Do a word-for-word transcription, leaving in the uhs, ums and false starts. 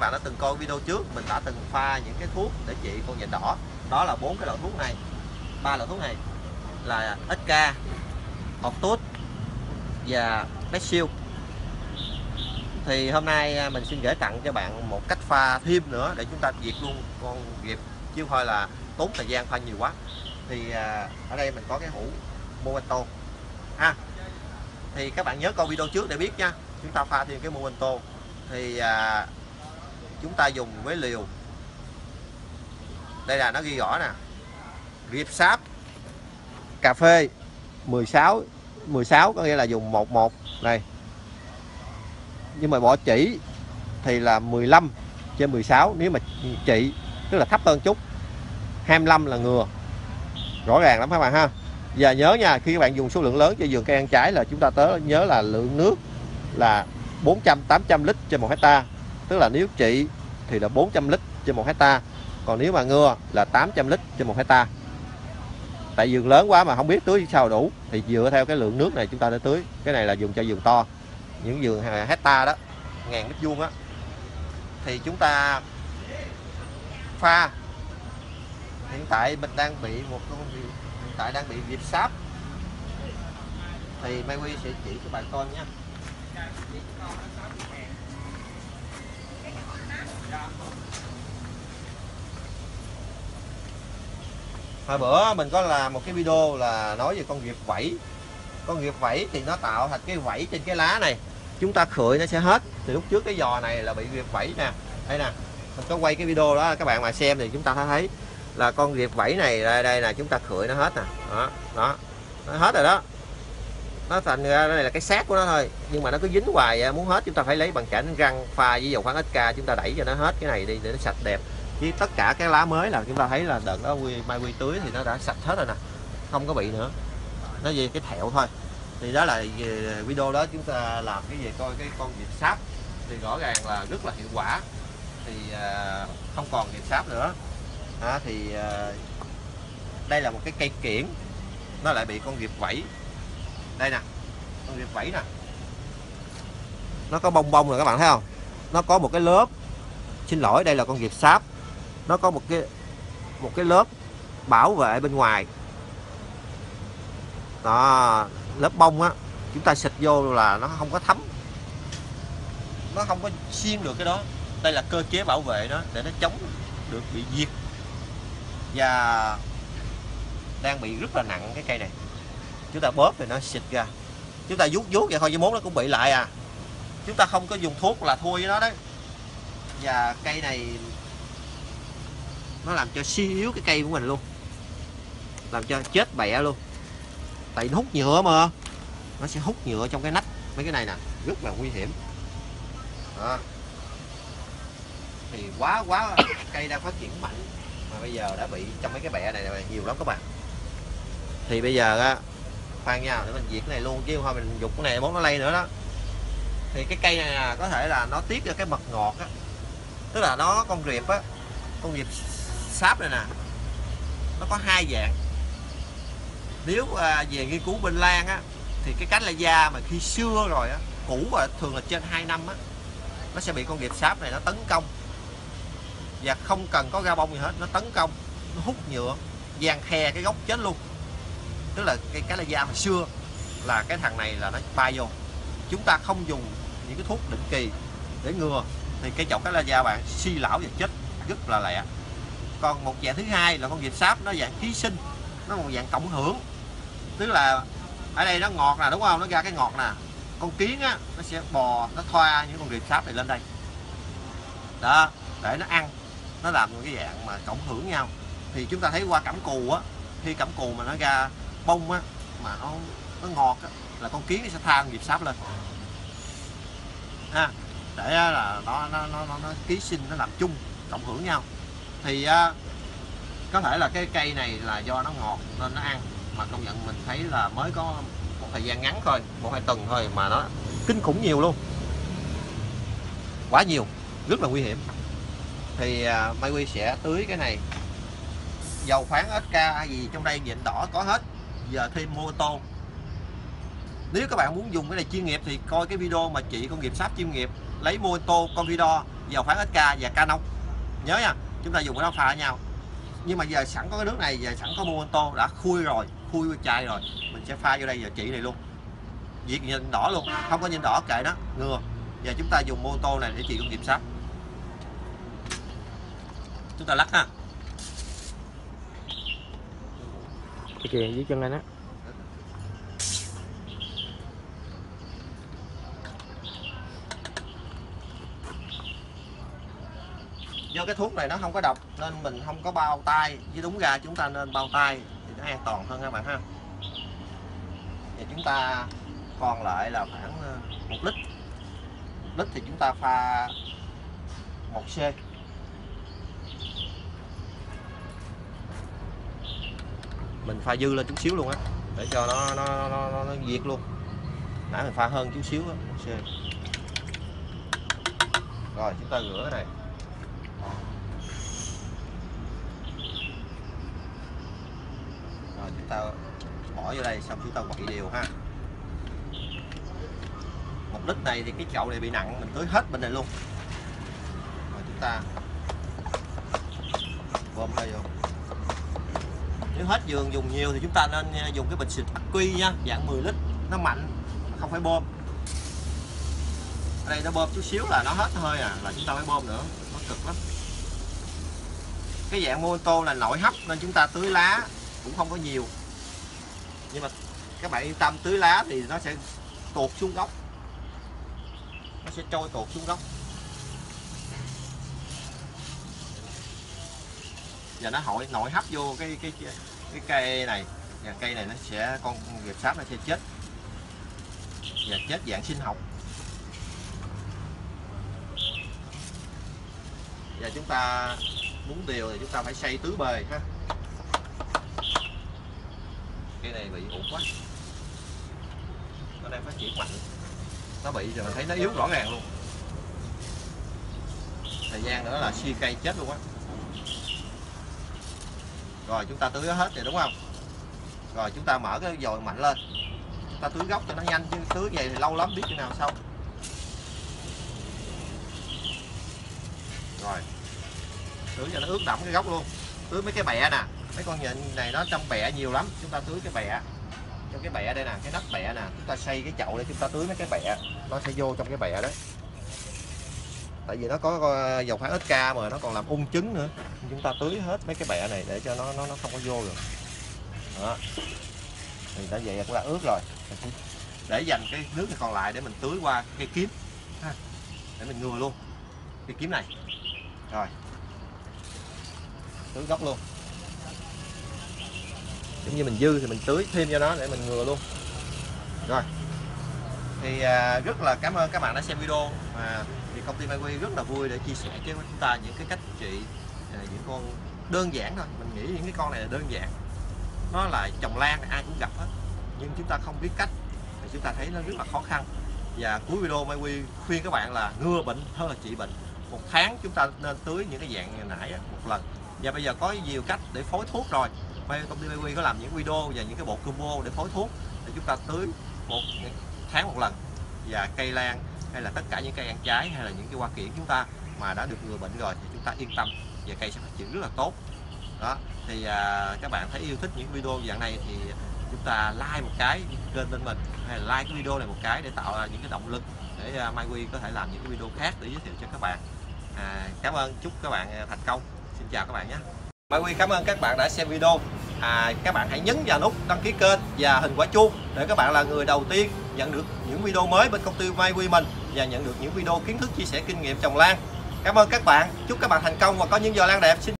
các bạn đã từng coi video trước, mình đã từng pha những cái thuốc để trị con nhện đỏ. Đó là bốn cái loại thuốc này, ba loại thuốc này là ếch ca, Ortut và Pexil. Thì hôm nay mình xin gửi tặng cho bạn một cách pha thêm nữa để chúng ta diệt luôn con nghiệp, chứ thôi là tốn thời gian pha nhiều quá. Thì ở đây mình có cái hũ Movento ha. À, thì các bạn nhớ coi video trước để biết nha. Chúng ta pha thêm cái Movento thì à, chúng ta dùng với liều, đây là nó ghi rõ nè, riệp sáp cà phê mười sáu mười sáu, có nghĩa là dùng một một này, nhưng mà bỏ chỉ thì là mười lăm trên mười sáu, nếu mà chỉ tức là thấp hơn chút, hai mươi lăm là ngừa. Rõ ràng lắm các bạn ha. Và nhớ nha, khi các bạn dùng số lượng lớn cho vườn cây ăn trái là chúng ta tới nhớ là lượng nước là bốn trăm tám mươi lít trên một héc ta, tức là nếu trị thì là bốn trăm lít trên một héc ta, còn nếu mà ngừa là tám trăm lít trên một héc ta. Tại vườn lớn quá mà không biết tưới sao đủ thì dựa theo cái lượng nước này chúng ta để tưới. Cái này là dùng cho vườn to, những vườn hecta đó, ngàn mét vuông á, thì chúng ta pha. Hiện tại mình đang bị một con, hiện tại đang bị diệp sáp, thì Mai Huy sẽ chỉ cho bạn coi nha. Hồi bữa mình có làm một cái video là nói về con diệp vẫy. Con diệp vẫy thì nó tạo thành cái vẫy trên cái lá này, chúng ta khựi nó sẽ hết. Thì lúc trước cái giò này là bị diệp vẫy nè, đây nè, mình có quay cái video đó, các bạn mà xem thì chúng ta thấy là con diệp vẫy này đây, đây là chúng ta khựi nó hết nè, đó, đó, nó hết rồi đó. Nó thành ra đây là cái xác của nó thôi, nhưng mà nó cứ dính hoài, muốn hết chúng ta phải lấy bằng chải đánh răng pha với dầu khoáng ếch ca, chúng ta đẩy cho nó hết cái này đi để nó sạch đẹp. Với tất cả cái lá mới là chúng ta thấy là đợt đó Mai Huy tưới thì nó đã sạch hết rồi nè, không có bị nữa, nó về cái thẹo thôi. Thì đó là video đó chúng ta làm cái về coi cái con diệp sáp thì rõ ràng là rất là hiệu quả, thì không còn diệp sáp nữa. À, thì đây là một cái cây kiển, nó lại bị con diệp vẫy. Đây nè, con diệp vẫy nè, nó có bông bông rồi các bạn thấy không, nó có một cái lớp, xin lỗi đây là con diệp sáp, nó có một cái một cái lớp bảo vệ bên ngoài đó, lớp bông á, chúng ta xịt vô là nó không có thấm, nó không có xuyên được cái đó. Đây là cơ chế bảo vệ nó để nó chống được bị diệt, và đang bị rất là nặng cái cây này. Chúng ta bóp thì nó xịt ra, chúng ta vuốt vuốt vậy thôi chứ mốt nó cũng bị lại à. Chúng ta không có dùng thuốc là thua với nó đấy. Và cây này nó làm cho suy yếu cái cây của mình luôn, làm cho chết bẹ luôn. Tại nó hút nhựa mà, nó sẽ hút nhựa trong cái nách mấy cái này nè, rất là nguy hiểm à. Thì quá quá cây đang phát triển mạnh mà bây giờ đã bị trong mấy cái bẹ này, này nhiều lắm các bạn. Thì bây giờ khoan nhau để mình diệt cái này luôn, chứ thôi mình dục cái này mốt nó lây nữa đó. Thì cái cây này là có thể là nó tiết ra cái mật ngọt á, tức là nó con riệp á, con riệp sáp này nè, nó có hai dạng. Nếu à, về nghiên cứu bên Lan á, thì cái cánh la da mà khi xưa rồi á, cũ và thường là trên hai năm á, nó sẽ bị con riệp sáp này nó tấn công, và không cần có ra bông gì hết, nó tấn công, nó hút nhựa, giang khe cái gốc chết luôn. Tức là cái cánh la da hồi xưa là cái thằng này là nó bay vô. Chúng ta không dùng những cái thuốc định kỳ để ngừa thì cái chậu cánh la da bạn suy lão và chết rất là lẹ. Còn một dạng thứ hai là con diệp sáp, nó dạng ký sinh, nó một dạng cộng hưởng, tức là ở đây nó ngọt nè đúng không, nó ra cái ngọt nè, con kiến á nó sẽ bò, nó thoa những con diệp sáp này lên đây đó để nó ăn, nó làm một cái dạng mà cộng hưởng nhau. Thì chúng ta thấy qua cẩm cù á, khi cẩm cù mà nó ra bông á mà nó nó ngọt á, là con kiến nó sẽ than diệp sáp lên ha, à, để là nó nó nó nó ký sinh, nó làm chung cộng hưởng nhau. Thì uh, có thể là cái cây này là do nó ngọt nên nó ăn, mà công nhận mình thấy là mới có một thời gian ngắn thôi, một hai tuần thôi mà nó kinh khủng nhiều luôn, quá nhiều, rất là nguy hiểm. Thì uh, Mai Huy sẽ tưới cái này dầu khoáng ếch ca gì trong đây, nhện đỏ có hết, giờ thêm Movento. Nếu các bạn muốn dùng cái này chuyên nghiệp thì coi cái video mà chị con diệp sáp chuyên nghiệp, lấy Movento, Convidor dầu phản ích ca và Canon, nhớ nha, chúng ta dùng cái đó pha với nhau. Nhưng mà giờ sẵn có cái nước này, giờ sẵn có Movento đã khui rồi, khui chai rồi, mình sẽ pha vô đây giờ chỉ này luôn, việc nhìn đỏ luôn, không có nhìn đỏ kệ nó, ngừa. Giờ chúng ta dùng Movento này để chị cũng kiểm soát, chúng ta lắc ha. Cái kìa dưới chân lên á. Do cái thuốc này nó không có độc nên mình không có bao tay, với đúng ra chúng ta nên bao tay thì nó an toàn hơn các bạn ha. Và chúng ta còn lại là khoảng một lít, lít thì chúng ta pha một xê. Mình pha dư lên chút xíu luôn á, để cho nó nó nó nó, nó diệt luôn. Nãy mình pha hơn chút xíu á, một xê. Rồi chúng ta rửa cái này. Rồi chúng ta bỏ vô đây xong chúng ta quậy đều ha. Một lít này thì cái chậu này bị nặng, mình tưới hết bên này luôn. Rồi chúng ta bơm ra vô. Nếu hết giường dùng nhiều thì chúng ta nên dùng cái bình xịt ắc quy nha, dạng mười lít, nó mạnh, không phải bơm. Ở đây nó bơm chút xíu là nó hết hơi à, là chúng ta phải bơm nữa, nó cực lắm. Cái dạng Movento là nội hấp nên chúng ta tưới lá cũng không có nhiều. Nhưng mà các bạn yên tâm, tưới lá thì nó sẽ tuột xuống gốc, nó sẽ trôi tuột xuống gốc. Giờ nó hội nội hấp vô cái cái cái, cái cây này, và cây này nó sẽ con nghiệp sáp nó sẽ chết, và chết dạng sinh học. Và chúng ta muốn điều thì chúng ta phải xây tứ bề ha. Cây này bị ủ quá, nó đang phát triển mạnh, nó bị rồi mình thấy nó yếu rõ ràng luôn. Thời gian nữa là xi cây chết luôn á. Rồi chúng ta tưới hết rồi đúng không? Rồi chúng ta mở cái dồi mạnh lên, chúng ta tưới gốc cho nó nhanh, chứ tưới vậy thì lâu lắm biết khi nào xong. Rồi tưới cho nó ướt đẫm cái gốc luôn. Tưới mấy cái bẹ nè, mấy con nhện này nó trong bẹ nhiều lắm, chúng ta tưới cái bẹ. Trong cái bẹ đây nè, cái nắp bẹ nè, chúng ta xây cái chậu để chúng ta tưới mấy cái bẹ, nó sẽ vô trong cái bẹ đó. Tại vì nó có dầu hóa ít ca mà nó còn làm ung trứng nữa. Chúng ta tưới hết mấy cái bẹ này để cho nó nó, nó không có vô được. Đó. Thì đã vậy cũng đã ướt rồi. Để dành cái nước này còn lại để mình tưới qua cây kiếm. Để mình ngừa luôn cây kiếm này. Rồi. Tưới gốc luôn. Giống như mình dư thì mình tưới thêm cho nó để mình ngừa luôn. Rồi. Thì rất là cảm ơn các bạn đã xem video. Mà thì công ty Mai Huy rất là vui để chia sẻ với chúng ta những cái cách trị những con đơn giản thôi. Mình nghĩ những cái con này là đơn giản, nó là trồng lan ai cũng gặp hết, nhưng chúng ta không biết cách thì chúng ta thấy nó rất là khó khăn. Và cuối video Mai Huy khuyên các bạn là ngừa bệnh hơn là trị bệnh. Một tháng chúng ta nên tưới những cái dạng như nãy một lần. Và bây giờ có nhiều cách để phối thuốc rồi. Công ty Mai Huy có làm những video và những cái bộ combo để phối thuốc để chúng ta tưới một tháng một lần, và cây lan hay là tất cả những cây ăn trái hay là những cái hoa kiển chúng ta mà đã được ngừa bệnh rồi thì chúng ta yên tâm về cây sẽ phát triển rất là tốt. Đó thì à, các bạn thấy yêu thích những video dạng này thì chúng ta like một cái kênh bên mình, hay là like cái video này một cái để tạo ra những cái động lực để à, Mai Huy có thể làm những cái video khác để giới thiệu cho các bạn. À, cảm ơn, chúc các bạn thành công. Xin chào các bạn nhé. Mai Huy cảm ơn các bạn đã xem video. À, các bạn hãy nhấn vào nút đăng ký kênh và hình quả chuông để các bạn là người đầu tiên nhận được những video mới bên công ty Mai Huy mình, và nhận được những video kiến thức chia sẻ kinh nghiệm trồng lan. Cảm ơn các bạn, chúc các bạn thành công và có những giò lan đẹp. Xin